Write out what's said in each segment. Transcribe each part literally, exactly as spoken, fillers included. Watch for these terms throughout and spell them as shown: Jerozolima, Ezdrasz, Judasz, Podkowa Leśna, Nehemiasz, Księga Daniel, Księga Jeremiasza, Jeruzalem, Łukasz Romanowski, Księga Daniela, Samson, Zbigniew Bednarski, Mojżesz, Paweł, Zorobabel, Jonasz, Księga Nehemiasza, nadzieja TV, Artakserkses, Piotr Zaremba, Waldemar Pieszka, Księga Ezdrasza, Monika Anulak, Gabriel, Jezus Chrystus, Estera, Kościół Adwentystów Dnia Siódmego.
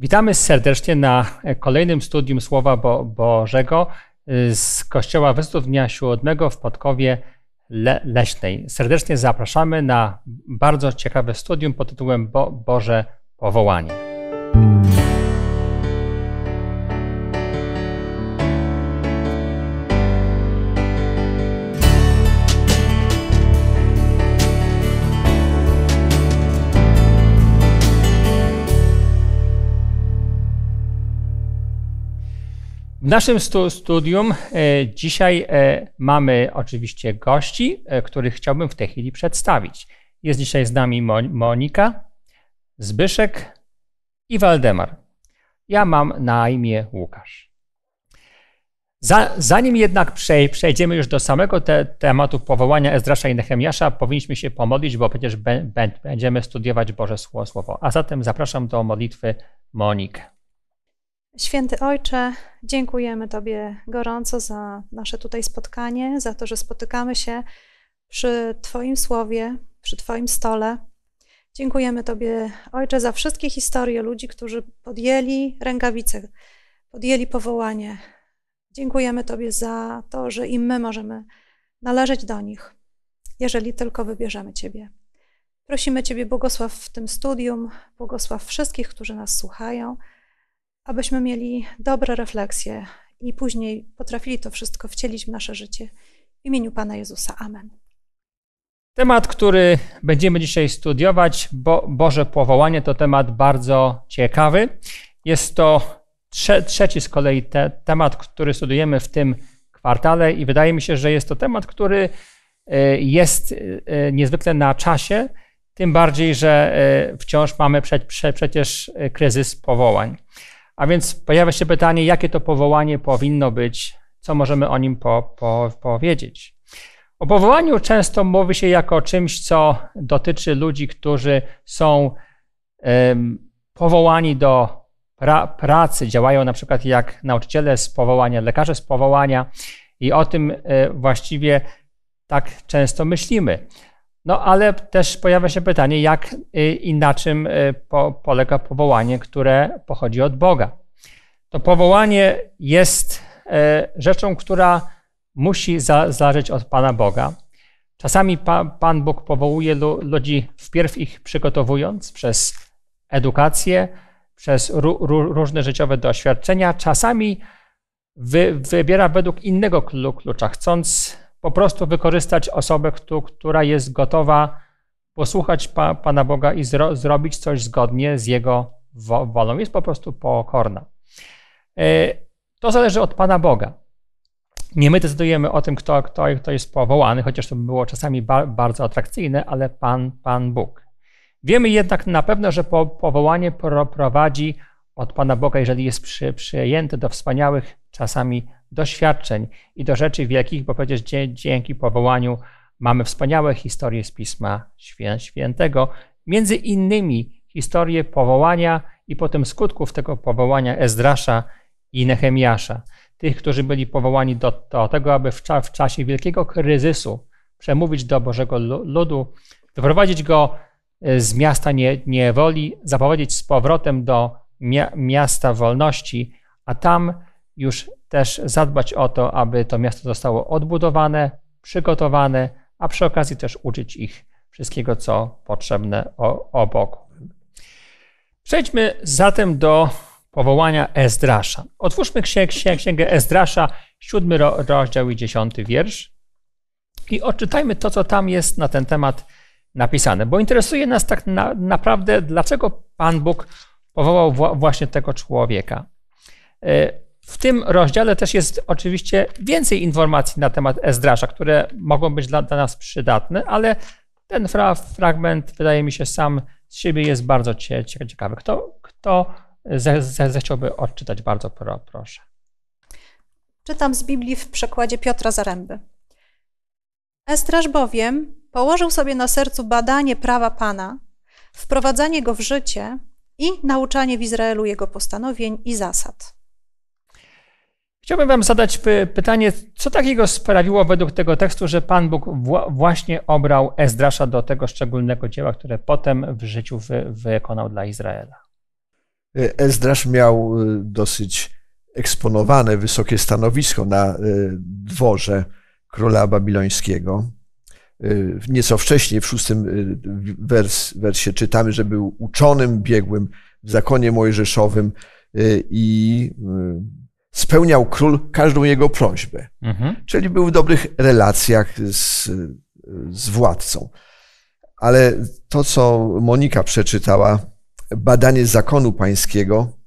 Witamy serdecznie na kolejnym studium Słowa Bo- Bożego z Kościoła Adwentystów Dnia Siódmego w Podkowie Le- Leśnej. Serdecznie zapraszamy na bardzo ciekawe studium pod tytułem Bo- Boże Powołanie. W naszym stu, studium e, dzisiaj e, mamy oczywiście gości, e, których chciałbym w tej chwili przedstawić. Jest dzisiaj z nami Mon- Monika, Zbyszek i Waldemar. Ja mam na imię Łukasz. Za, zanim jednak przej, przejdziemy już do samego te, tematu powołania Ezdrasza i Nehemiasza, powinniśmy się pomodlić, bo przecież be, be, będziemy studiować Boże Słowo. A zatem zapraszam do modlitwy Monikę. Święty Ojcze, dziękujemy Tobie gorąco za nasze tutaj spotkanie, za to, że spotykamy się przy Twoim Słowie, przy Twoim stole. Dziękujemy Tobie, Ojcze, za wszystkie historie ludzi, którzy podjęli rękawice, podjęli powołanie. Dziękujemy Tobie za to, że i my możemy należeć do nich, jeżeli tylko wybierzemy Ciebie. Prosimy Ciebie, błogosław w tym studium, błogosław wszystkich, którzy nas słuchają, abyśmy mieli dobre refleksje i później potrafili to wszystko wcielić w nasze życie. W imieniu Pana Jezusa. Amen. Temat, który będziemy dzisiaj studiować, Bo- Boże Powołanie, to temat bardzo ciekawy. Jest to trze- trzeci z kolei te- temat, który studujemy w tym kwartale i wydaje mi się, że jest to temat, który jest niezwykle na czasie, tym bardziej, że wciąż mamy prze- prze- przecież kryzys powołań. A więc pojawia się pytanie, jakie to powołanie powinno być, co możemy o nim po, po, powiedzieć. O powołaniu często mówi się jako czymś, co dotyczy ludzi, którzy są um, powołani do pra, pracy, działają na przykład jak nauczyciele z powołania, lekarze z powołania i o tym y, właściwie tak często myślimy. No ale też pojawia się pytanie, jak i na czym po, polega powołanie, które pochodzi od Boga. To powołanie jest rzeczą, która musi za, zależeć od Pana Boga. Czasami pa, Pan Bóg powołuje ludzi wpierw ich przygotowując przez edukację, przez ró, ró, różne życiowe doświadczenia. Czasami wy, wybiera według innego klucza, chcąc po prostu wykorzystać osobę, która jest gotowa posłuchać pa, Pana Boga i zro, zrobić coś zgodnie z Jego wolą. Jest po prostu pokorna. To zależy od Pana Boga. Nie my decydujemy o tym, kto, kto, kto jest powołany, chociaż to by było czasami ba, bardzo atrakcyjne, ale Pan, Pan Bóg. Wiemy jednak na pewno, że po, powołanie pro, prowadzi od Pana Boga, jeżeli jest przy, przyjęte do wspaniałych czasami doświadczeń i do rzeczy wielkich, bo przecież dzięki powołaniu mamy wspaniałe historie z Pisma Świętego, między innymi historie powołania i potem skutków tego powołania Ezdrasza i Nehemiasza, tych, którzy byli powołani do, do tego, aby w, w czasie wielkiego kryzysu przemówić do Bożego ludu, doprowadzić go z miasta nie, niewoli, zaprowadzić z powrotem do mia, miasta wolności, a tam już też zadbać o to, aby to miasto zostało odbudowane, przygotowane, a przy okazji też uczyć ich wszystkiego, co potrzebne obok. Przejdźmy zatem do powołania Ezdrasza. Otwórzmy Księgę Ezdrasza, siódmy rozdział i dziesiąty wiersz i odczytajmy to, co tam jest na ten temat napisane, bo interesuje nas tak na, naprawdę, dlaczego Pan Bóg powołał wła- właśnie tego człowieka. W tym rozdziale też jest oczywiście więcej informacji na temat Ezdrasza, które mogą być dla, dla nas przydatne, ale ten fra- fragment, wydaje mi się, sam z siebie jest bardzo ciekawy. Kto, kto zechciałby odczytać? Bardzo pro, proszę. Czytam z Biblii w przekładzie Piotra Zaremby. Ezdrasz bowiem położył sobie na sercu badanie prawa Pana, wprowadzanie go w życie i nauczanie w Izraelu jego postanowień i zasad. Chciałbym wam zadać pytanie, co takiego sprawiło według tego tekstu, że Pan Bóg właśnie obrał Ezdrasza do tego szczególnego dzieła, które potem w życiu wy, wykonał dla Izraela? Ezdrasz miał dosyć eksponowane, wysokie stanowisko na dworze króla babilońskiego. Nieco wcześniej, w szóstym wers, wersie czytamy, że był uczonym, biegłym w zakonie mojżeszowym i spełniał król każdą jego prośbę. Mhm. Czyli był w dobrych relacjach z, z władcą. Ale to, co Monika przeczytała, badanie zakonu pańskiego,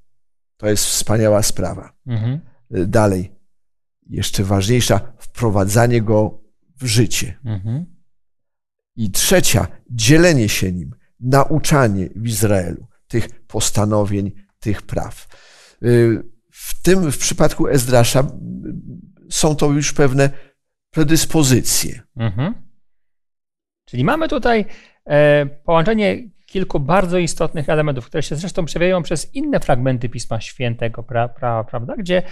to jest wspaniała sprawa. Mhm. Dalej, jeszcze ważniejsza, wprowadzanie go w życie. Mhm. I trzecia, dzielenie się nim, nauczanie w Izraelu tych postanowień, tych praw. W tym, w przypadku Ezdrasza są to już pewne predyspozycje. Mhm. Czyli mamy tutaj połączenie kilku bardzo istotnych elementów, które się zresztą przewijają przez inne fragmenty Pisma Świętego, pra, pra, prawda? Gdzie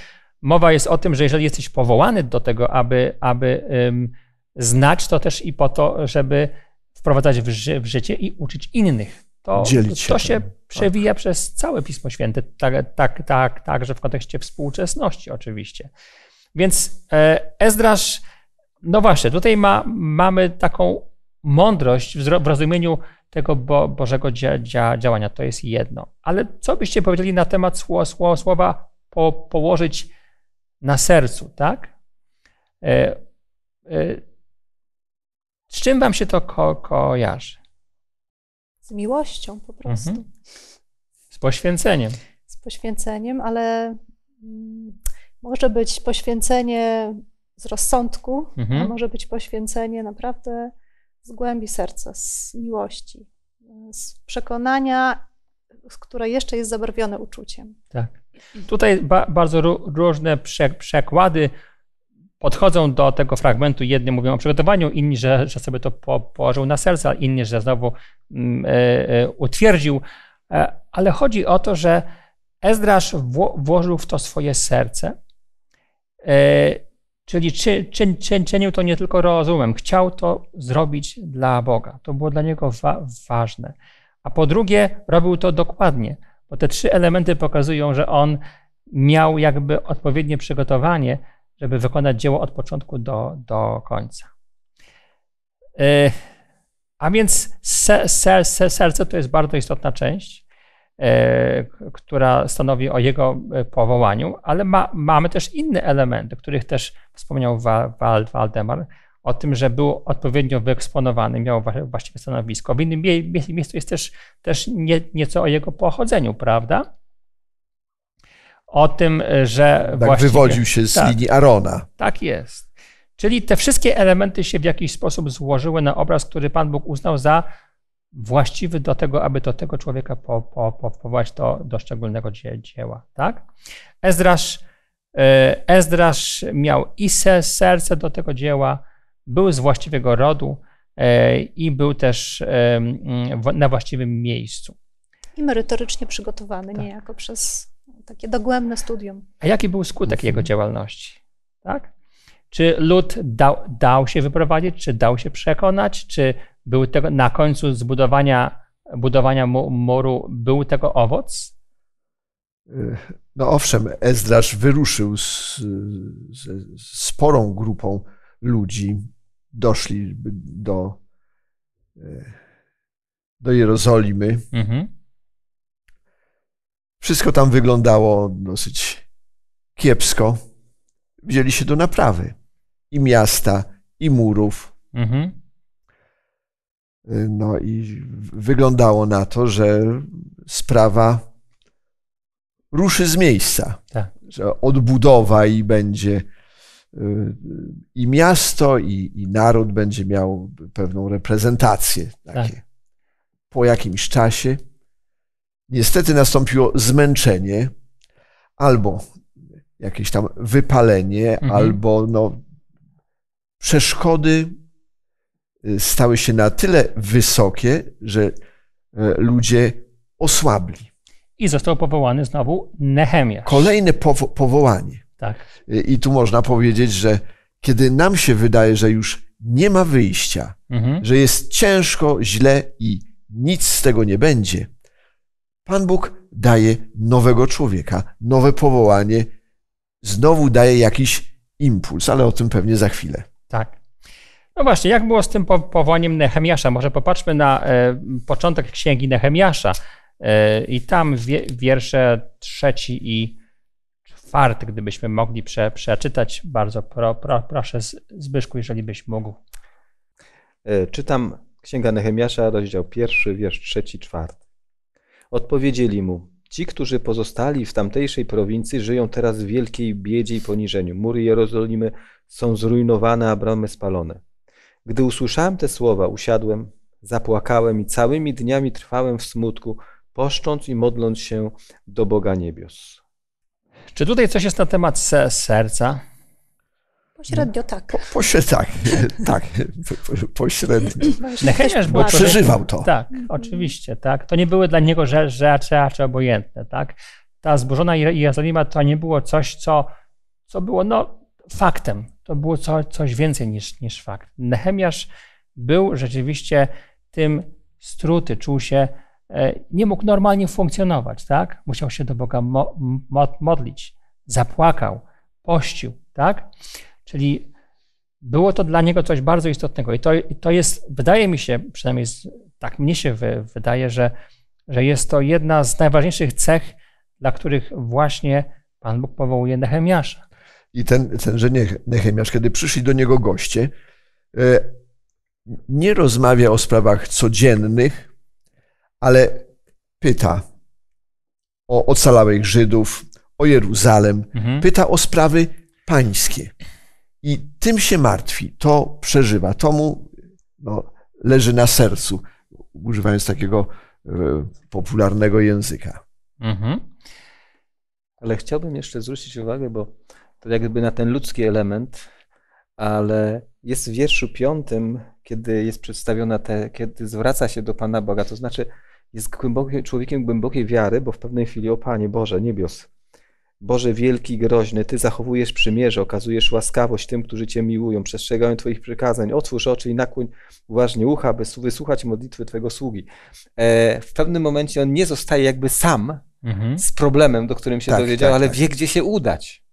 mowa jest o tym, że jeżeli jesteś powołany do tego, aby, aby um, znać, to też i po to, żeby wprowadzać w, ży w życie i uczyć innych. To, Dzielić się to się tym. przewija tak. przez całe Pismo Święte, także tak, tak, tak, w kontekście współczesności oczywiście. Więc e, Ezdrasz, no właśnie, tutaj ma, mamy taką mądrość w rozumieniu tego Bo Bożego dzia dzia działania. To jest jedno. Ale co byście powiedzieli na temat sło sło słowa po położyć na sercu, tak? E, e, z czym wam się to ko kojarzy? Z miłością po prostu. Mhm. Z poświęceniem. Z poświęceniem, ale może być poświęcenie z rozsądku, mhm. a może być poświęcenie naprawdę z głębi serca, z miłości, z przekonania, które jeszcze jest zabarwione uczuciem. Tak. Tutaj ba bardzo różne prze przekłady podchodzą do tego fragmentu. Jedni mówią o przygotowaniu, inni, że, że sobie to po położył na serce, a inni, że znowu y y utwierdził. Ale chodzi o to, że Ezdrasz wło włożył w to swoje serce, y Czyli czy, czy, czy, czynił to nie tylko rozumem, chciał to zrobić dla Boga. To było dla niego wa ważne. A po drugie, robił to dokładnie, bo te trzy elementy pokazują, że on miał jakby odpowiednie przygotowanie, żeby wykonać dzieło od początku do, do końca. Yy, a więc se, se, se, serce to jest bardzo istotna część, która stanowi o jego powołaniu, ale ma, mamy też inne elementy, których też wspomniał Waldemar, o tym, że był odpowiednio wyeksponowany, miał właściwe stanowisko. W innym miejscu jest też, też nie, nieco o jego pochodzeniu, prawda? O tym, że tak właściwie... wywodził się z tak, linii Arona. Tak jest. Czyli te wszystkie elementy się w jakiś sposób złożyły na obraz, który Pan Bóg uznał za właściwy do tego, aby do tego człowieka po, po, po, powołać do, do szczególnego dzie, dzieła. Tak? Ezdrasz, Ezdrasz miał i serce do tego dzieła, był z właściwego rodu i był też na właściwym miejscu. I merytorycznie przygotowany tak. niejako przez takie dogłębne studium. A jaki był skutek jego działalności? Tak? Czy lud dał, dał się wyprowadzić, czy dał się przekonać, czy był tego, na końcu zbudowania budowania mu, muru był tego owoc? No owszem, Ezdrasz wyruszył z, z sporą grupą ludzi. Doszli do, do Jerozolimy. Mhm. Wszystko tam wyglądało dosyć kiepsko. Wzięli się do naprawy i miasta, i murów. Mhm. No i wyglądało na to, że sprawa ruszy z miejsca, tak. że odbudowa i będzie i miasto, i, i naród będzie miał pewną reprezentację. Takie. Tak. Po jakimś czasie niestety nastąpiło zmęczenie albo jakieś tam wypalenie, mhm. albo no, przeszkody stały się na tyle wysokie, że ludzie osłabli. I został powołany znowu Nehemiasz. Kolejne powo powołanie. Tak. I tu można powiedzieć, że kiedy nam się wydaje, że już nie ma wyjścia, mhm. że jest ciężko, źle i nic z tego nie będzie, Pan Bóg daje nowego człowieka, nowe powołanie, znowu daje jakiś impuls, ale o tym pewnie za chwilę. Tak. No właśnie, jak było z tym powołaniem Nehemiasza? Może popatrzmy na początek księgi Nehemiasza i tam wiersze trzeci i czwarty, gdybyśmy mogli prze, przeczytać. Bardzo pro, pro, proszę Zbyszku, jeżeli byś mógł. Czytam Księga Nehemiasza, rozdział pierwszy, wiersz trzeci, czwarty. Odpowiedzieli mu: ci, którzy pozostali w tamtejszej prowincji, żyją teraz w wielkiej biedzie i poniżeniu. Mury Jerozolimy są zrujnowane, a bramy spalone. Gdy usłyszałem te słowa, usiadłem, zapłakałem i całymi dniami trwałem w smutku, poszcząc i modląc się do Boga niebios. Czy tutaj coś jest na temat serca? Pośrednio tak. Po, pośrednio tak. tak. Pośrednio. Nehemiasz bo przeżywał to. Tak, oczywiście. Tak. To nie były dla niego rzeczy obojętne. Tak. Ta zburzona Jerozolima to nie było coś, co, co było no, faktem. To było co, coś więcej niż, niż fakt. Nehemiasz był rzeczywiście tym struty, czuł się, nie mógł normalnie funkcjonować. Tak. Musiał się do Boga mo modlić, zapłakał, pościł. Tak. Czyli było to dla niego coś bardzo istotnego. I to, to jest, wydaje mi się, przynajmniej tak mnie się wydaje, że, że jest to jedna z najważniejszych cech, dla których właśnie Pan Bóg powołuje Nehemiasza. I ten, tenże Nehemiasz, kiedy przyszli do niego goście, nie rozmawia o sprawach codziennych, ale pyta o ocalałych Żydów, o Jeruzalem, mhm. pyta o sprawy pańskie. I tym się martwi, to przeżywa, to mu no, leży na sercu, używając takiego y, popularnego języka. Mhm. Ale chciałbym jeszcze zwrócić uwagę, bo to jakby na ten ludzki element, ale jest w wierszu piątym, kiedy jest przedstawiona, te, kiedy zwraca się do Pana Boga, to znaczy jest głęboki, człowiekiem głębokiej wiary, bo w pewnej chwili: o Panie Boże niebios, Boże wielki i groźny, Ty zachowujesz przymierze, okazujesz łaskawość tym, którzy Cię miłują, przestrzegają Twoich przykazań. Otwórz oczy i nakłoń uważnie ucha, by wysłuchać modlitwy Twego sługi. E, w pewnym momencie on nie zostaje jakby sam mhm. z problemem, do którym się tak, dowiedział, tak, ale tak. wie, gdzie się udać.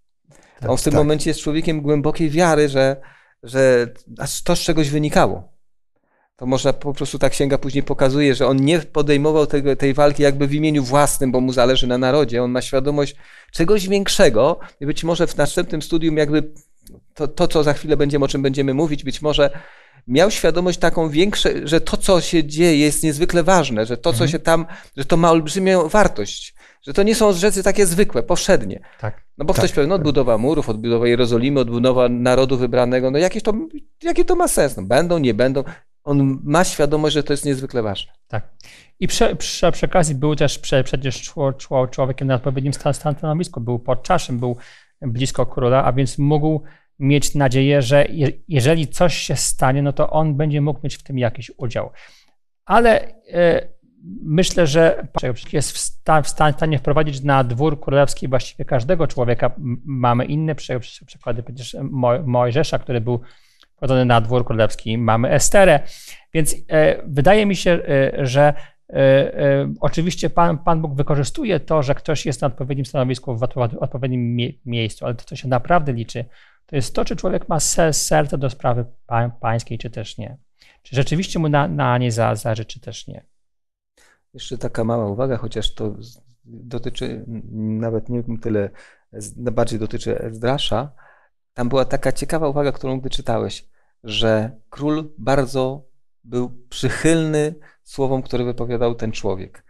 Tak, on w tym tak. momencie jest człowiekiem głębokiej wiary, że, że aż to z czegoś wynikało. To można po prostu, ta księga później pokazuje, że on nie podejmował tego, tej walki jakby w imieniu własnym, bo mu zależy na narodzie. On ma świadomość czegoś większego i być może w następnym studium jakby to, to co za chwilę będziemy, o czym będziemy mówić, być może miał świadomość taką większą, że to, co się dzieje, jest niezwykle ważne, że to, co mhm. się tam, że to ma olbrzymią wartość, że to nie są rzeczy takie zwykłe, powszednie. Tak. No bo tak. ktoś pewnie, no, odbudowa murów, odbudowa Jerozolimy, odbudowa narodu wybranego, no jaki to, jaki to ma sens? No, będą, nie będą. On ma świadomość, że to jest niezwykle ważne. Tak. I przy, przy, przy okazji był też prze, przecież człowiekiem na odpowiednim stanowisku, był podczaszem, był blisko króla, a więc mógł mieć nadzieję, że je, jeżeli coś się stanie, no to on będzie mógł mieć w tym jakiś udział. Ale y, myślę, że jest w, sta, w stanie wprowadzić na dwór królewski właściwie każdego człowieka. Mamy inne przykłady, przecież Mojżesza, który był wchodzony na dwór królewski, mamy Esterę. Więc e, wydaje mi się, e, że e, e, oczywiście Pan, Pan Bóg wykorzystuje to, że ktoś jest na odpowiednim stanowisku, w odpowiednim mie miejscu, ale to, co się naprawdę liczy, to jest to, czy człowiek ma serce do sprawy pa pańskiej, czy też nie. Czy rzeczywiście mu na, na niej zależy, czy też nie. Jeszcze taka mała uwaga, chociaż to dotyczy nawet nie tyle, bardziej dotyczy Ezdrasza. Tam była taka ciekawa uwaga, którą gdy czytałeś, że król bardzo był przychylny słowom, które wypowiadał ten człowiek.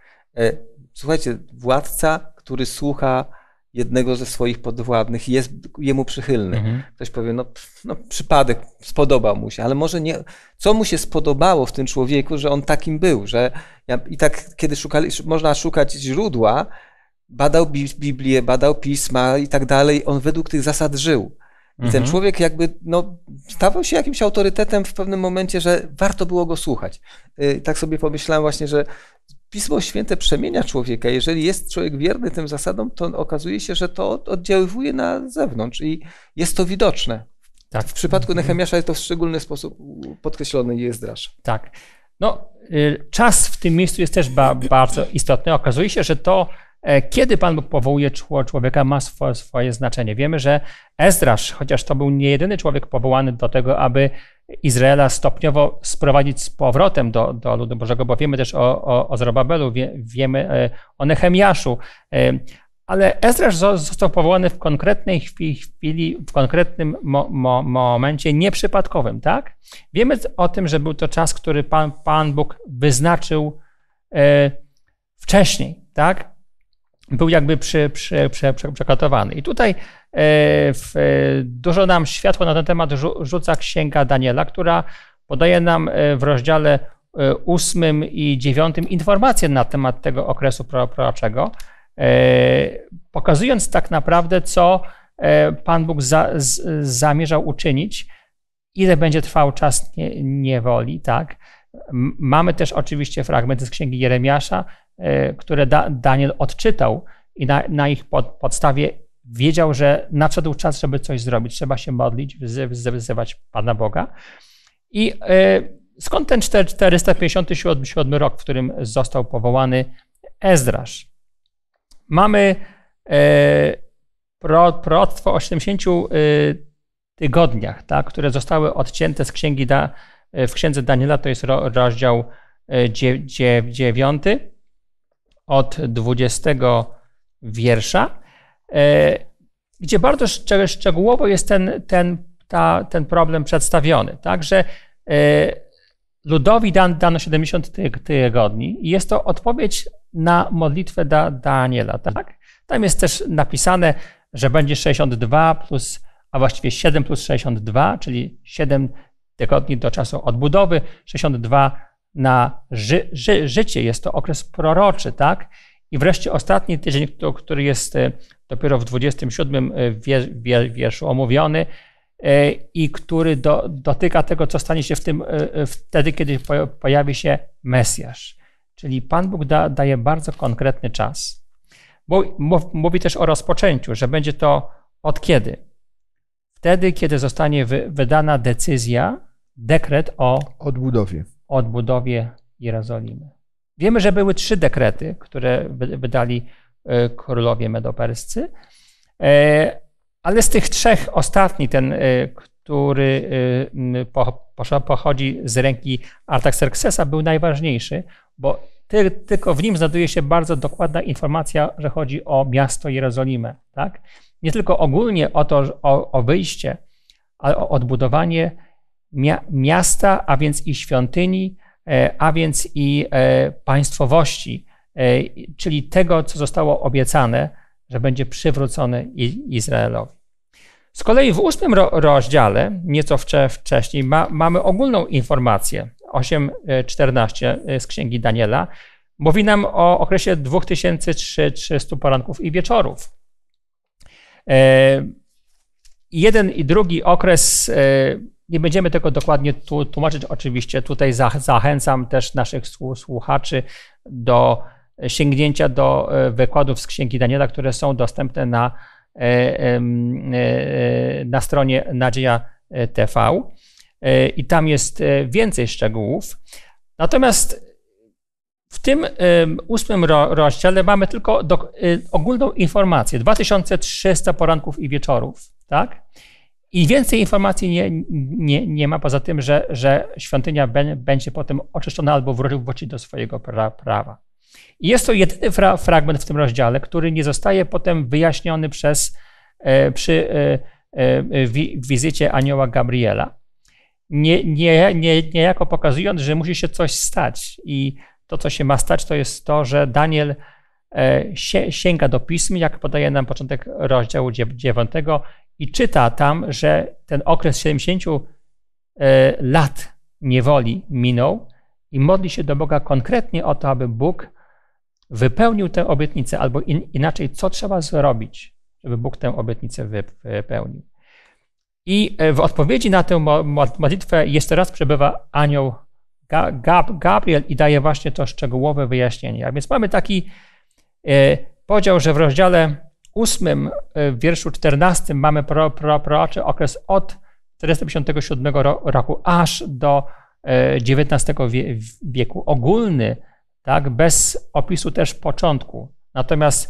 Słuchajcie, władca, który słucha jednego ze swoich podwładnych, jest jemu przychylny. Mhm. Ktoś powie, no, no przypadek, spodobał mu się, ale może nie. Co mu się spodobało w tym człowieku, że on takim był? Że ja, i tak, kiedy szukali, można szukać źródła, badał Biblię, badał pisma i tak dalej, on według tych zasad żył. I ten mhm. człowiek jakby no, stawał się jakimś autorytetem w pewnym momencie, że warto było go słuchać. Yy, tak sobie pomyślałem właśnie, że Pismo Święte przemienia człowieka. Jeżeli jest człowiek wierny tym zasadom, to okazuje się, że to oddziaływuje na zewnątrz i jest to widoczne. Tak. W przypadku Nehemiasza jest to w szczególny sposób podkreślone i Ezdrasza. Tak. No, yy, czas w tym miejscu jest też ba bardzo istotny. Okazuje się, że to Kiedy Pan Bóg powołuje człowieka, ma swoje znaczenie. Wiemy, że Ezdrasz, chociaż to był niejedyny człowiek powołany do tego, aby Izraela stopniowo sprowadzić z powrotem do, do ludu Bożego, bo wiemy też o, o, o Zorobabelu, wie, wiemy o Nehemiaszu, ale Ezdrasz został powołany w konkretnej chwili, w konkretnym mo, mo, momencie nieprzypadkowym, tak? Wiemy o tym, że był to czas, który Pan, Pan Bóg wyznaczył wcześniej, tak? Był jakby przy, przy, przy, przy, przekatowany. I tutaj w, dużo nam światła na ten temat rzuca Księga Daniela, która podaje nam w rozdziale ósmym i dziewiątym informacje na temat tego okresu proroczego, pokazując tak naprawdę, co Pan Bóg za, z, zamierzał uczynić, ile będzie trwał czas niewoli, tak? Mamy też oczywiście fragmenty z Księgi Jeremiasza, które da, Daniel odczytał i na, na ich pod, podstawie wiedział, że nadszedł czas, żeby coś zrobić. Trzeba się modlić, wzywać Pana Boga. I y, skąd ten czterysta pięćdziesiąty siódmy rok, w którym został powołany Ezdrasz? Mamy y, pro, proroctwo o siedemdziesięciu y, tygodniach, tak, które zostały odcięte z księgi da, w Księdze Daniela, to jest ro, rozdział dziewiąty. Od dwudziestego wiersza, gdzie bardzo szczegółowo jest ten, ten, ta, ten problem przedstawiony. Także ludowi dano siedemdziesiąt tygodni i jest to odpowiedź na modlitwę Daniela. Tak? Tam jest też napisane, że będzie sześćdziesiąt dwa plus, a właściwie siedem plus sześćdziesiąt dwa, czyli siedem tygodni do czasu odbudowy, sześćdziesiąt dwa na ży, ży, życie, jest to okres proroczy, tak? I wreszcie ostatni tydzień, który jest dopiero w dwudziestym siódmym wierszu omówiony i który do, dotyka tego, co stanie się w tym, wtedy, kiedy pojawi się Mesjasz. Czyli Pan Bóg da, daje bardzo konkretny czas. Mówi też o rozpoczęciu, że będzie to od kiedy? Wtedy, kiedy zostanie wydana decyzja, dekret o odbudowie. odbudowie Jerozolimy. Wiemy, że były trzy dekrety, które wydali królowie medoperscy, ale z tych trzech ostatni, ten, który pochodzi z ręki Artakserksesa, był najważniejszy, bo tylko w nim znajduje się bardzo dokładna informacja, że chodzi o miasto Jerozolimę. Tak? Nie tylko ogólnie o to, o, o wyjście, ale o odbudowanie miasta, a więc i świątyni, a więc i państwowości, czyli tego, co zostało obiecane, że będzie przywrócone Izraelowi. Z kolei w ósmym rozdziale, nieco wcześniej, ma, mamy ogólną informację, osiem czternaście z Księgi Daniela, mówi nam o okresie dwa tysiące trzysta poranków i wieczorów. Jeden i drugi okres. Nie będziemy tego dokładnie tłumaczyć, oczywiście. Tutaj zachęcam też naszych słuchaczy do sięgnięcia do wykładów z Księgi Daniela, które są dostępne na, na stronie nadzieja kropka t v i tam jest więcej szczegółów. Natomiast w tym ósmym rozdziale mamy tylko do, ogólną informację. dwa tysiące trzysta poranków i wieczorów, tak? I więcej informacji nie, nie, nie ma, poza tym, że, że świątynia będzie potem oczyszczona albo wróci do swojego prawa. I jest to jedyny fra, fragment w tym rozdziale, który nie zostaje potem wyjaśniony przez, przy wizycie anioła Gabriela. Nie, nie, nie, niejako pokazując, że musi się coś stać. I to, co się ma stać, to jest to, że Daniel sięga do pism, jak podaje nam początek rozdziału dziewiątego, i czyta tam, że ten okres siedemdziesięciu lat niewoli minął i modli się do Boga konkretnie o to, aby Bóg wypełnił tę obietnicę, albo in, inaczej, co trzeba zrobić, żeby Bóg tę obietnicę wypełnił. I w odpowiedzi na tę modlitwę jeszcze raz przybywa anioł Gabriel i daje właśnie to szczegółowe wyjaśnienie. A więc mamy taki podział, że w rozdziale ósmym, w wierszu czternastym mamy pro, pro, proroczy okres od czterysta pięćdziesiątego siódmego roku aż do dziewiętnastego wieku, ogólny, tak, bez opisu też początku. Natomiast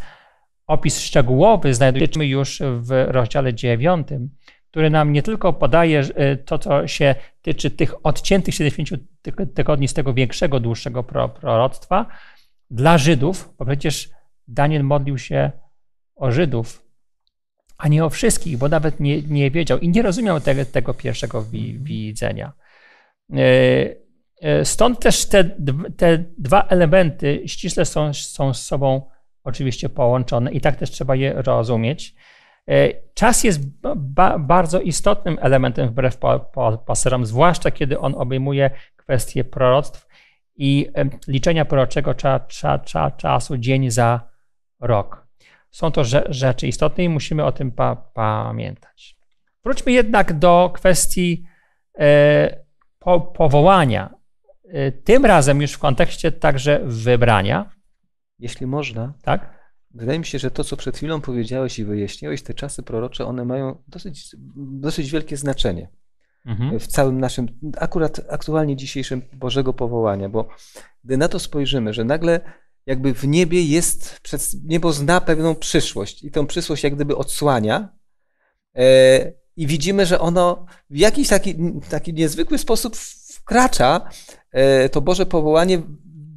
opis szczegółowy znajdujemy już w rozdziale dziewiątym, który nam nie tylko podaje to, co się tyczy tych odciętych siedemdziesięciu tygodni z tego większego, dłuższego proroctwa dla Żydów, bo przecież Daniel modlił się o Żydów, a nie o wszystkich, bo nawet nie, nie wiedział i nie rozumiał tego, tego pierwszego wi, widzenia. Stąd też te, te dwa elementy ściśle są, są z sobą oczywiście połączone i tak też trzeba je rozumieć. Czas jest ba, bardzo istotnym elementem wbrew paserom, zwłaszcza kiedy on obejmuje kwestie proroctw i liczenia proroczego cza, cza, cza, czasu dzień za rok. Są to rzeczy istotne i musimy o tym pa, pamiętać. Wróćmy jednak do kwestii po, powołania, tym razem już w kontekście także wybrania. Jeśli można, tak? Wydaje mi się, że to, co przed chwilą powiedziałeś i wyjaśniłeś, te czasy prorocze, one mają dosyć, dosyć wielkie znaczenie mhm. w całym naszym, akurat aktualnie dzisiejszym Bożego powołania, bo gdy na to spojrzymy, że nagle jakby w niebie jest, niebo zna pewną przyszłość i tą przyszłość jak gdyby odsłania e, i widzimy, że ono w jakiś taki, taki niezwykły sposób wkracza e, to Boże powołanie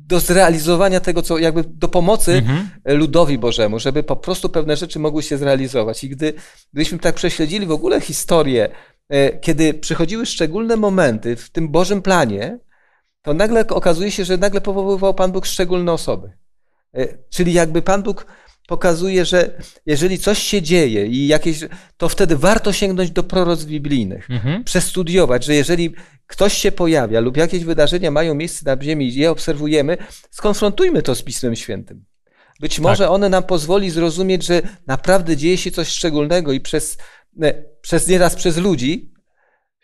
do zrealizowania tego, co jakby do pomocy mhm. ludowi Bożemu, żeby po prostu pewne rzeczy mogły się zrealizować. I gdy, gdybyśmy tak prześledzili w ogóle historię, kiedy przychodziły szczególne momenty w tym Bożym planie, to nagle okazuje się, że nagle powoływał Pan Bóg szczególne osoby. Czyli jakby Pan Bóg pokazuje, że jeżeli coś się dzieje i jakieś, to wtedy warto sięgnąć do proroc biblijnych, mhm. przestudiować, że jeżeli ktoś się pojawia lub jakieś wydarzenia mają miejsce na ziemi i je obserwujemy, skonfrontujmy to z Pismem Świętym. Być tak. może one nam pozwoli zrozumieć, że naprawdę dzieje się coś szczególnego i przez, przez nieraz przez ludzi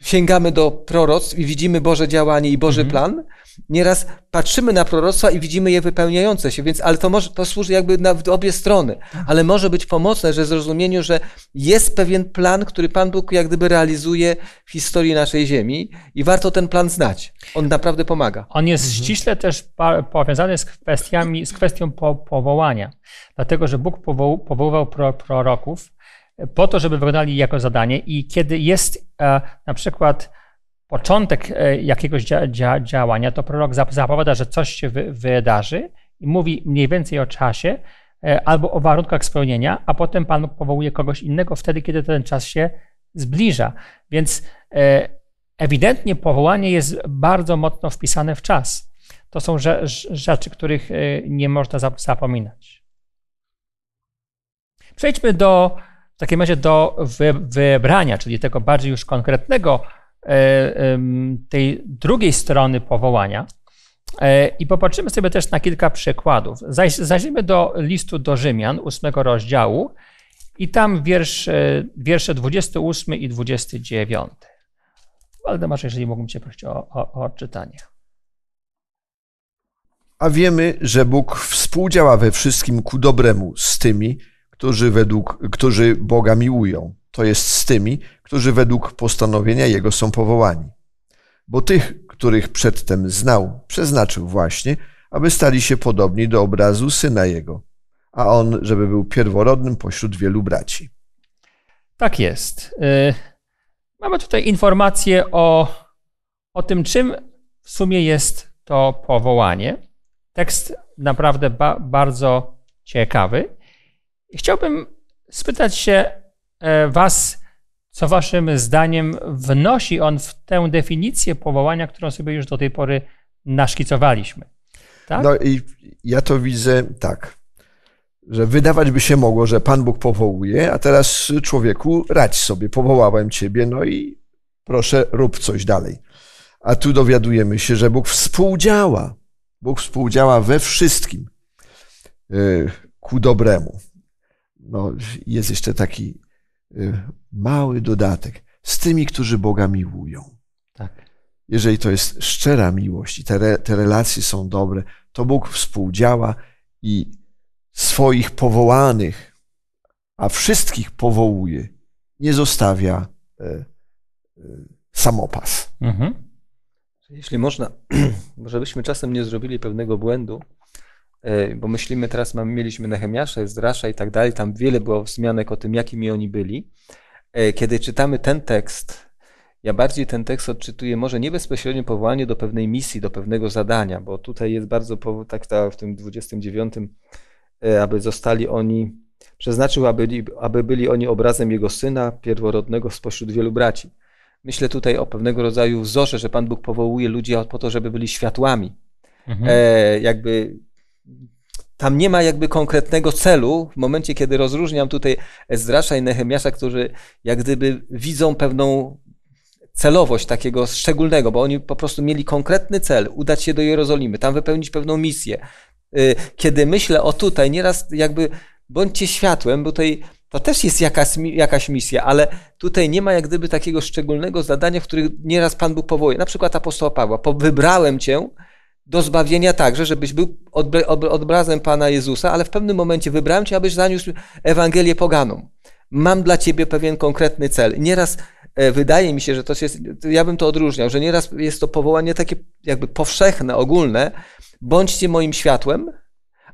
sięgamy do proroctw i widzimy Boże działanie i Boży mhm. plan. Nieraz patrzymy na proroctwa i widzimy je wypełniające się, więc, ale to, może, to służy jakby na w obie strony. Ale może być pomocne, że zrozumieniu, że jest pewien plan, który Pan Bóg jak gdyby realizuje w historii naszej ziemi i warto ten plan znać. On naprawdę pomaga. On jest mhm. ściśle też powiązany z, kwestiami, z kwestią po, powołania, dlatego że Bóg powoł, powoływał pro, proroków, po to, żeby wykonali jako zadanie i kiedy jest e, na przykład początek e, jakiegoś dzia, dzia, działania, to prorok zapowiada, że coś się wy, wydarzy i mówi mniej więcej o czasie e, albo o warunkach spełnienia, a potem Pan Bóg powołuje kogoś innego wtedy, kiedy ten czas się zbliża. Więc e, ewidentnie powołanie jest bardzo mocno wpisane w czas. To są rze, rzeczy, których e, nie można zapominać. Przejdźmy do W takim razie do wybrania, czyli tego bardziej już konkretnego, tej drugiej strony powołania. I popatrzymy sobie też na kilka przykładów. Zajrzyjmy do listu do Rzymian, ósmego rozdziału i tam wiersz, wiersze dwudziesty ósmy i dwudziesty dziewiąty. Waldemarze, jeżeli mógłbym Cię prosić o, o, o odczytanie. A wiemy, że Bóg współdziała we wszystkim ku dobremu z tymi, Którzy, według, którzy Boga miłują, to jest z tymi, którzy według postanowienia Jego są powołani. Bo tych, których przedtem znał, przeznaczył właśnie, aby stali się podobni do obrazu Syna Jego, a On, żeby był pierworodnym pośród wielu braci. Tak jest. Mamy tutaj informację o, o tym, czym w sumie jest to powołanie. Tekst naprawdę ba, bardzo ciekawy. Chciałbym spytać się Was, co Waszym zdaniem wnosi on w tę definicję powołania, którą sobie już do tej pory naszkicowaliśmy. Tak? No i ja to widzę tak, że wydawać by się mogło, że Pan Bóg powołuje, a teraz człowieku radź sobie, powołałem Ciebie, no i proszę rób coś dalej. A tu dowiadujemy się, że Bóg współdziała. Bóg współdziała we wszystkim ku dobremu. No, jest jeszcze taki mały dodatek. Z tymi, którzy Boga miłują. Tak. Jeżeli to jest szczera miłość i te, te relacje są dobre, to Bóg współdziała i swoich powołanych, a wszystkich powołuje, nie zostawia e, e, samopas. Mhm. Jeśli można, żebyśmy czasem nie zrobili pewnego błędu, bo myślimy teraz, mamy, mieliśmy Nehemiasza, Ezdrasza i tak dalej, tam wiele było wzmianek o tym, jakimi oni byli. Kiedy czytamy ten tekst, ja bardziej ten tekst odczytuję może nie bezpośrednio powołanie do pewnej misji, do pewnego zadania, bo tutaj jest bardzo, tak w tym dwudziestym dziewiątym, aby zostali oni, przeznaczył, aby, aby byli oni obrazem Jego Syna, pierworodnego spośród wielu braci. Myślę tutaj o pewnego rodzaju wzorze, że Pan Bóg powołuje ludzi po to, żeby byli światłami. Mhm. E, jakby tam nie ma jakby konkretnego celu. W momencie, kiedy rozróżniam tutaj Ezdrasza i Nehemiasza, którzy jak gdyby widzą pewną celowość takiego szczególnego, bo oni po prostu mieli konkretny cel, udać się do Jerozolimy, tam wypełnić pewną misję. Kiedy myślę o tutaj, nieraz jakby bądźcie światłem, bo tutaj to też jest jakaś, jakaś misja, ale tutaj nie ma jak gdyby takiego szczególnego zadania, w którym nieraz Pan Bóg powołuje. Na przykład apostoła Pawła, wybrałem cię do zbawienia także, żebyś był obrazem Pana Jezusa, ale w pewnym momencie wybrałem cię, abyś zaniósł Ewangelię poganom. Mam dla ciebie pewien konkretny cel. Nieraz wydaje mi się, że to jest, ja bym to odróżniał, że nieraz jest to powołanie takie jakby powszechne, ogólne, bądźcie moim światłem,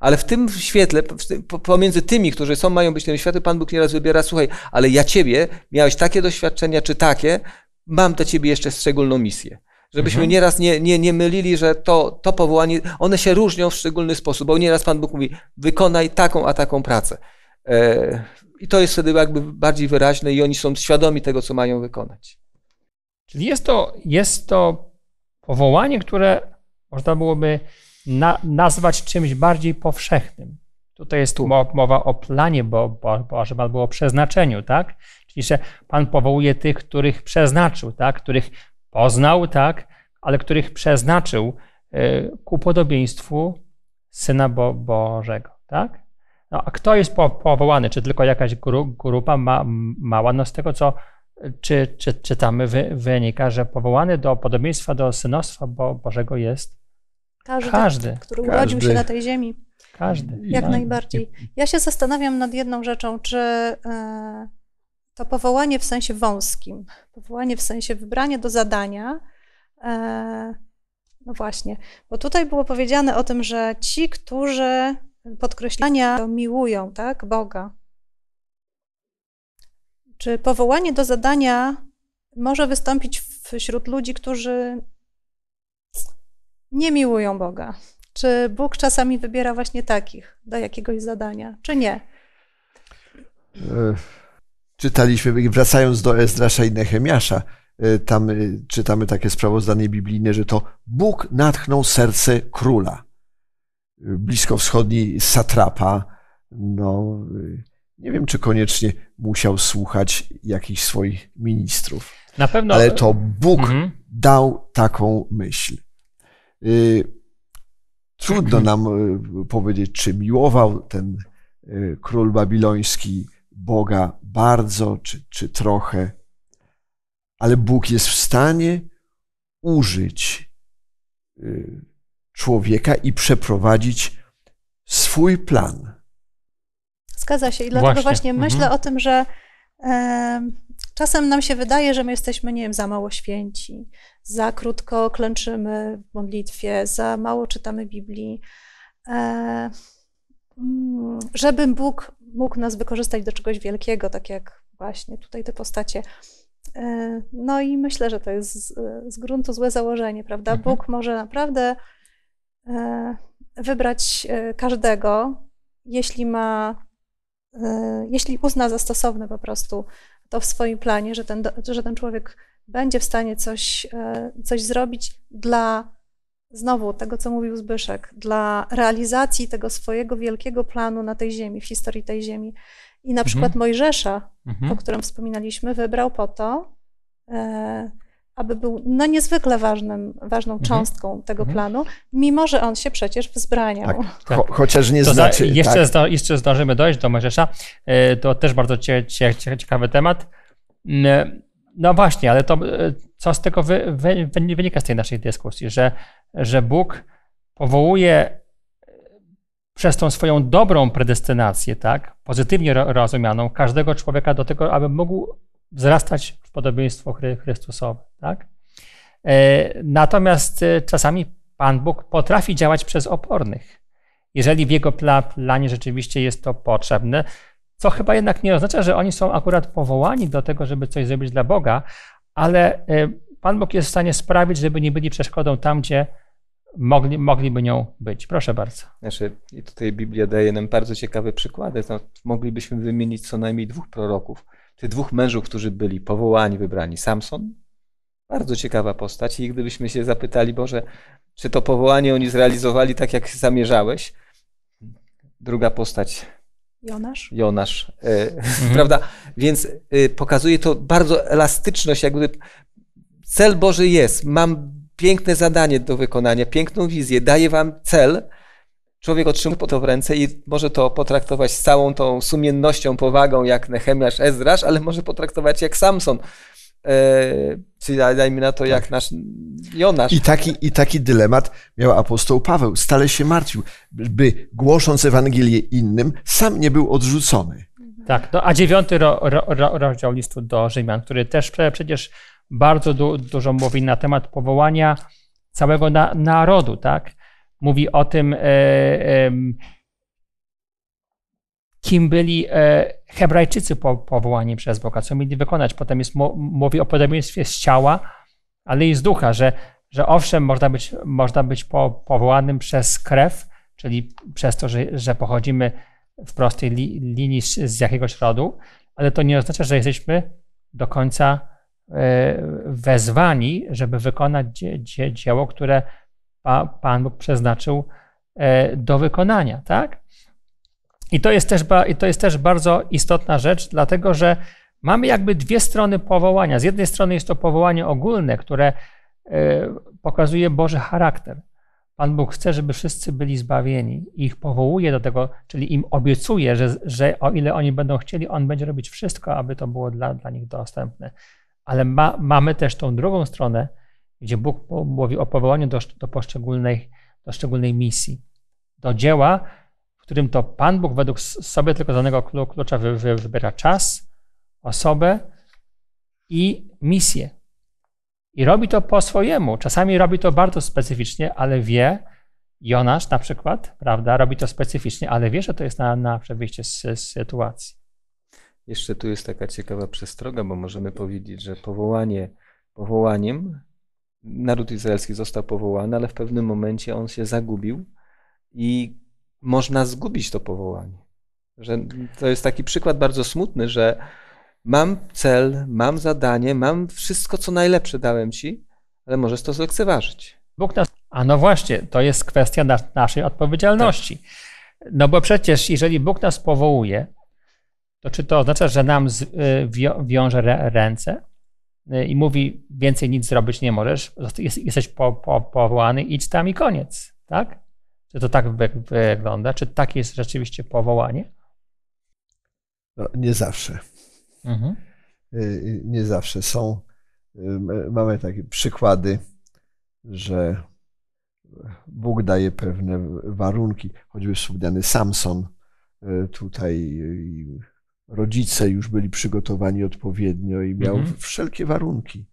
ale w tym świetle, pomiędzy tymi, którzy są, mają być tym światłem, Pan Bóg nieraz wybiera, słuchaj, ale ja ciebie, miałeś takie doświadczenia czy takie, mam dla ciebie jeszcze szczególną misję. Żebyśmy mhm. nieraz nie, nie, nie mylili, że to, to powołanie, one się różnią w szczególny sposób, bo nieraz Pan Bóg mówi, wykonaj taką, a taką pracę. E, I to jest wtedy jakby bardziej wyraźne i oni są świadomi tego, co mają wykonać. Czyli jest to, jest to powołanie, które można byłoby na, nazwać czymś bardziej powszechnym. Tutaj jest tu mowa o planie, bo, bo, bo żeby było o przeznaczeniu, tak? Czyli że Pan powołuje tych, których przeznaczył, tak? Których poznał, tak? Ale których przeznaczył y, ku podobieństwu Syna Bo- Bożego, tak? No, a kto jest po- powołany? Czy tylko jakaś gru- grupa ma- mała? No z tego, co czy, czy, czytamy, wy- wynika, że powołany do podobieństwa, do synostwa Bo- Bożego jest każdy, każdy który każdy. urodził się na tej ziemi. Każdy. Jak tak. najbardziej. Ja się zastanawiam nad jedną rzeczą, czy yy, to powołanie w sensie wąskim, powołanie w sensie wybranie do zadania, yy, no właśnie, bo tutaj było powiedziane o tym, że ci, którzy podkreślania miłują, tak, Boga. Czy powołanie do zadania może wystąpić wśród ludzi, którzy nie miłują Boga? Czy Bóg czasami wybiera właśnie takich do jakiegoś zadania, czy nie? Czytaliśmy, wracając do Ezdrasza i Nehemiasza, tam czytamy takie sprawozdanie biblijne, że to Bóg natchnął serce króla. Bliskowschodni satrapa, no nie wiem, czy koniecznie musiał słuchać jakichś swoich ministrów. Na pewno. Ale to Bóg mhm. dał taką myśl. Trudno nam powiedzieć, czy miłował ten król babiloński Boga bardzo, czy, czy trochę, ale Bóg jest w stanie użyć człowieka i przeprowadzić swój plan. Zgadza się i dlatego właśnie, właśnie myślę mhm. o tym, że e, czasem nam się wydaje, że my jesteśmy, nie wiem, za mało święci, za krótko klęczymy w modlitwie, za mało czytamy Biblii, e, żeby Bóg mógł nas wykorzystać do czegoś wielkiego, tak jak właśnie tutaj te postacie. E, no i myślę, że to jest z, z gruntu złe założenie, prawda? Mhm. Bóg może naprawdę wybrać każdego, jeśli ma, jeśli uzna za stosowne po prostu to w swoim planie, że ten, że ten człowiek będzie w stanie coś, coś zrobić dla, znowu tego, co mówił Zbyszek, dla realizacji tego swojego wielkiego planu na tej ziemi, w historii tej ziemi. I na przykład mhm. Mojżesza, mhm. o którym wspominaliśmy, wybrał po to, aby był no, niezwykle ważnym, ważną cząstką mhm. tego mhm. planu, mimo że on się przecież wzbraniał. Tak, tak. Cho- chociaż nie to znaczy. Za, jeszcze, tak. zdo, jeszcze zdążymy dojść do Mojżesza. To też bardzo cie, cie, ciekawy temat. No właśnie, ale to co z tego wy, wy, wynika z tej naszej dyskusji, że, że Bóg powołuje przez tą swoją dobrą predestynację, tak, pozytywnie rozumianą, każdego człowieka do tego, aby mógł wzrastać w podobieństwo Chrystusowe, tak? Natomiast czasami Pan Bóg potrafi działać przez opornych jeżeli w jego planie rzeczywiście jest to potrzebne, co chyba jednak nie oznacza, że oni są akurat powołani do tego, żeby coś zrobić dla Boga, ale Pan Bóg jest w stanie sprawić, żeby nie byli przeszkodą tam, gdzie mogli, mogliby nią być. Proszę bardzo. Znaczy, i tutaj Biblia daje nam bardzo ciekawe przykłady. No, moglibyśmy wymienić co najmniej dwóch proroków. Tych dwóch mężów, którzy byli powołani, wybrani. Samson, bardzo ciekawa postać. I gdybyśmy się zapytali, Boże, czy to powołanie oni zrealizowali tak, jak zamierzałeś? Druga postać. Jonasz. Jonasz. Mhm. Prawda? Więc pokazuje to bardzo elastyczność, jakby cel Boży jest. Mam piękne zadanie do wykonania, piękną wizję, daję wam cel. Człowiek otrzymuje to w ręce i może to potraktować z całą tą sumiennością, powagą, jak Nehemiasz, Ezdrasz, ale może potraktować jak Samson. Czyli dajmy na to jak nasz Jonasz. I taki, I taki dylemat miał apostoł Paweł. Stale się martwił, by głosząc Ewangelię innym, sam nie był odrzucony. Tak, no, a dziewiąty ro, ro, ro, rozdział listu do Rzymian, który też przecież bardzo du, dużo mówi na temat powołania całego na, narodu. Tak? Mówi o tym, e, e, kim byli e, Hebrajczycy po, powołani przez Boga, co mieli wykonać. Potem jest, mówi o podobieństwie z ciała, ale i z ducha, że, że owszem, można być, można być po, powołanym przez krew, czyli przez to, że, że pochodzimy w prostej li, linii z jakiegoś rodu, ale to nie oznacza, że jesteśmy do końca wezwani, żeby wykonać dzie, dzieło, które Pan Bóg przeznaczył do wykonania. Tak? I to jest też, i to jest też bardzo istotna rzecz, dlatego że mamy jakby dwie strony powołania. Z jednej strony jest to powołanie ogólne, które pokazuje Boży charakter. Pan Bóg chce, żeby wszyscy byli zbawieni i ich powołuje do tego, czyli im obiecuje, że, że o ile oni będą chcieli, On będzie robić wszystko, aby to było dla, dla nich dostępne. Ale ma, mamy też tą drugą stronę, gdzie Bóg mówi o powołaniu do, do poszczególnej, do szczególnej misji, do dzieła, w którym to Pan Bóg według sobie tylko danego klucza wy, wy, wybiera czas, osobę i misję. I robi to po swojemu. Czasami robi to bardzo specyficznie, ale wie, Jonasz na przykład, prawda, robi to specyficznie, ale wie, że to jest na, na przewyjście z, z sytuacji. Jeszcze tu jest taka ciekawa przestroga, bo możemy powiedzieć, że powołanie powołaniem, naród izraelski został powołany, ale w pewnym momencie on się zagubił i można zgubić to powołanie. Że to jest taki przykład bardzo smutny, że mam cel, mam zadanie, mam wszystko, co najlepsze dałem ci, ale możesz to zlekceważyć. Bóg nas... A no właśnie, to jest kwestia na, naszej odpowiedzialności. Tak. No bo przecież jeżeli Bóg nas powołuje, to czy to oznacza, że nam wiąże ręce i mówi, więcej nic zrobić nie możesz, jesteś po, po, powołany, idź tam i koniec, tak? Czy to tak wygląda? Czy tak jest rzeczywiście powołanie? No, nie zawsze. Mhm. Nie zawsze. Są, mamy takie przykłady, że Bóg daje pewne warunki, choćby wspomniany Samson, tutaj rodzice już byli przygotowani odpowiednio i miał mhm. wszelkie warunki.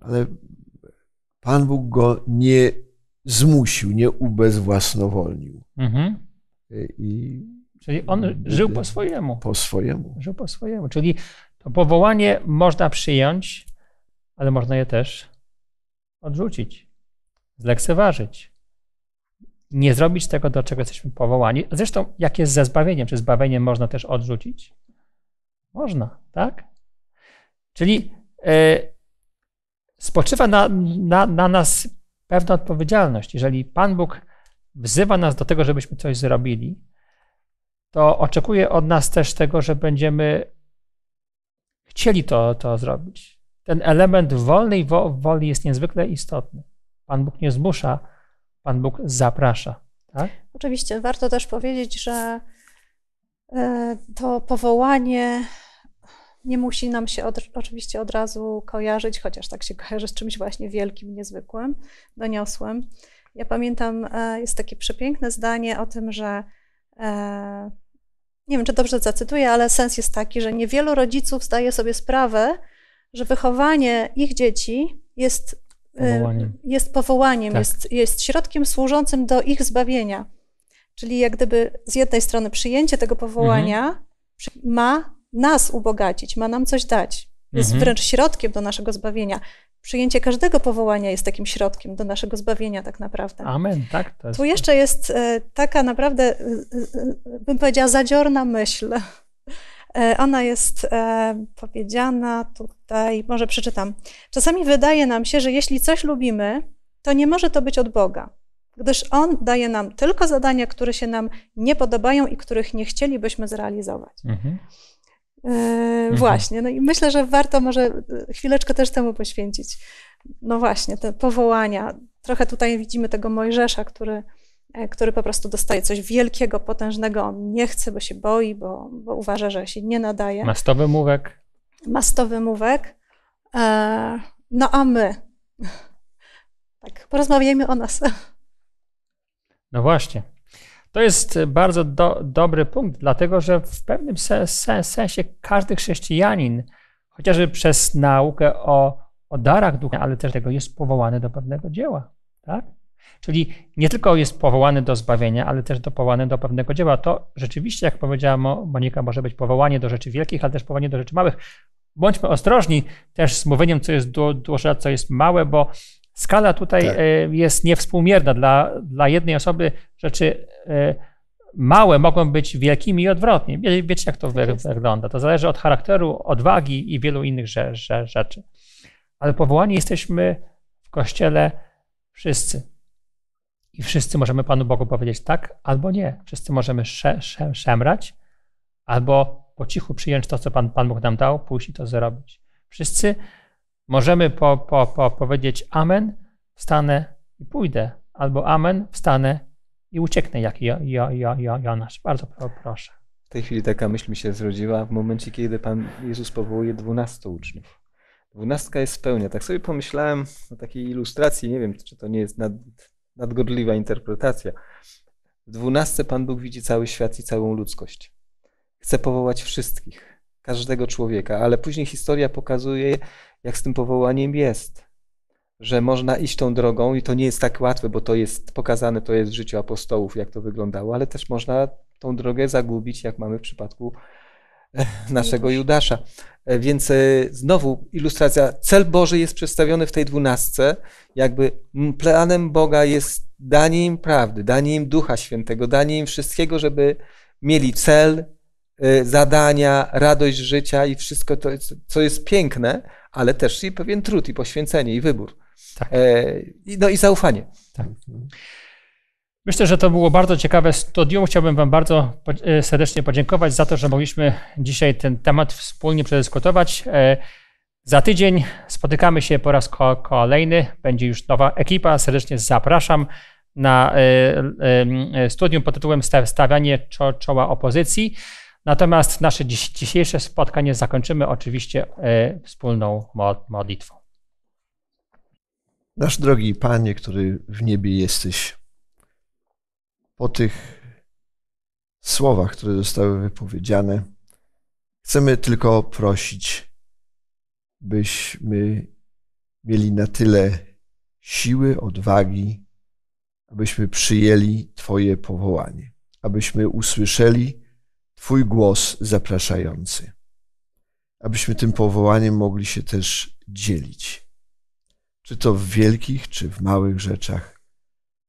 Ale Pan Bóg go nie zmusił, nie ubezwłasnowolnił. Mhm. I czyli on żył po swojemu. Po swojemu. Żył po swojemu. Czyli to powołanie można przyjąć, ale można je też odrzucić, zlekceważyć. Nie zrobić tego, do czego jesteśmy powołani. Zresztą, jak jest ze zbawieniem? Czy zbawienie można też odrzucić? Można, tak? Czyli y, spoczywa na, na, na nas pewna odpowiedzialność. Jeżeli Pan Bóg wzywa nas do tego, żebyśmy coś zrobili, to oczekuje od nas też tego, że będziemy chcieli to, to zrobić. Ten element wolnej wo, woli jest niezwykle istotny. Pan Bóg nie zmusza, Pan Bóg zaprasza. Tak? Oczywiście, warto też powiedzieć, że to powołanie nie musi nam się od, oczywiście od razu kojarzyć, chociaż tak się kojarzy z czymś właśnie wielkim, niezwykłym, doniosłym. Ja pamiętam, jest takie przepiękne zdanie o tym, że nie wiem, czy dobrze zacytuję, ale sens jest taki, że niewielu rodziców zdaje sobie sprawę, że wychowanie ich dzieci jest Powołanie. Jest powołaniem, tak. jest, jest środkiem służącym do ich zbawienia. Czyli jak gdyby z jednej strony przyjęcie tego powołania mhm. ma nas ubogacić, ma nam coś dać. Jest mhm. wręcz środkiem do naszego zbawienia. Przyjęcie każdego powołania jest takim środkiem do naszego zbawienia tak naprawdę. Amen, tak. To jest... Tu jeszcze jest taka naprawdę, bym powiedziała, zadziorna myśl. Ona jest powiedziana tutaj, może przeczytam. Czasami wydaje nam się, że jeśli coś lubimy, to nie może to być od Boga, gdyż On daje nam tylko zadania, które się nam nie podobają i których nie chcielibyśmy zrealizować. Mhm. Yy, mhm. Właśnie, no i myślę, że warto może chwileczkę też temu poświęcić. No właśnie, te powołania. Trochę tutaj widzimy tego Mojżesza, który, który po prostu dostaje coś wielkiego, potężnego. On nie chce, bo się boi, bo, bo uważa, że się nie nadaje. Ma sto wymówek. Ma sto wymówek. Yy, no a my? Tak, porozmawiajmy o nas. No właśnie. To jest bardzo do, dobry punkt, dlatego że w pewnym se, se, sensie każdy chrześcijanin, chociażby przez naukę o, o darach ducha, ale też tego jest powołany do pewnego dzieła. Tak? Czyli nie tylko jest powołany do zbawienia, ale też do, powołany do pewnego dzieła. To rzeczywiście, jak powiedziała Monika, może być powołanie do rzeczy wielkich, ale też powołanie do rzeczy małych. Bądźmy ostrożni też z mówieniem, co jest duże, a co jest małe, bo skala tutaj tak. jest niewspółmierna. Dla, dla jednej osoby rzeczy małe mogą być wielkimi i odwrotnie. Wie, wiecie, jak to tak wygląda. To zależy od charakteru, odwagi i wielu innych rzeczy. Ale powołani jesteśmy w Kościele wszyscy. I wszyscy możemy Panu Bogu powiedzieć tak albo nie. Wszyscy możemy szemrać albo po cichu przyjąć to, co Pan, Pan Bóg nam dał, pójść i to zrobić. Wszyscy możemy po, po, po powiedzieć amen, wstanę i pójdę, albo amen, wstanę i ucieknę, jak jo, jo, jo, jo, Jonasz. Bardzo proszę. W tej chwili taka myśl mi się zrodziła w momencie, kiedy Pan Jezus powołuje dwunastu uczniów. Dwunastka jest pełnia. Tak sobie pomyślałem o takiej ilustracji, nie wiem, czy to nie jest nad, nadgorliwa interpretacja. W dwunastce Pan Bóg widzi cały świat i całą ludzkość. Chce powołać wszystkich, każdego człowieka, ale później historia pokazuje, jak z tym powołaniem jest, że można iść tą drogą i to nie jest tak łatwe, bo to jest pokazane, to jest w życiu apostołów, jak to wyglądało, ale też można tą drogę zagubić, jak mamy w przypadku naszego Judasza. Więc znowu ilustracja, cel Boży jest przedstawiony w tej dwunastce, jakby planem Boga jest danie im prawdy, danie im Ducha Świętego, danie im wszystkiego, żeby mieli cel, zadania, radość życia i wszystko to, co jest piękne, ale też i pewien trud, i poświęcenie, i wybór. Tak. No i zaufanie. Tak. Myślę, że to było bardzo ciekawe studium. Chciałbym Wam bardzo serdecznie podziękować za to, że mogliśmy dzisiaj ten temat wspólnie przedyskutować. Za tydzień spotykamy się po raz kolejny. Będzie już nowa ekipa. Serdecznie zapraszam na studium pod tytułem Stawianie czoła opozycji. Natomiast nasze dzisiejsze spotkanie zakończymy oczywiście wspólną modlitwą. Nasz drogi Panie, który w niebie jesteś, po tych słowach, które zostały wypowiedziane, chcemy tylko prosić, byśmy mieli na tyle siły, odwagi, abyśmy przyjęli Twoje powołanie, abyśmy usłyszeli Twój głos zapraszający, abyśmy tym powołaniem mogli się też dzielić, czy to w wielkich, czy w małych rzeczach,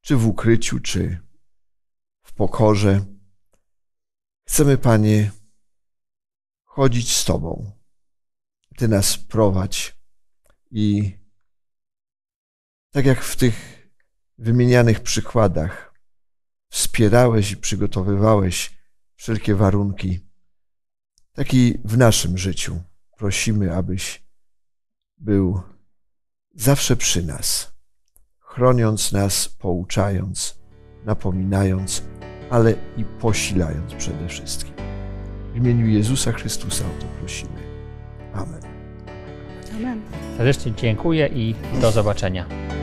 czy w ukryciu, czy w pokorze. Chcemy, Panie, chodzić z Tobą, Ty nas prowadź i tak jak w tych wymienianych przykładach wspierałeś i przygotowywałeś wszelkie warunki, tak i w naszym życiu prosimy, abyś był zawsze przy nas, chroniąc nas, pouczając, napominając, ale i posilając przede wszystkim. W imieniu Jezusa Chrystusa o to prosimy. Amen. Amen. Serdecznie dziękuję i do zobaczenia.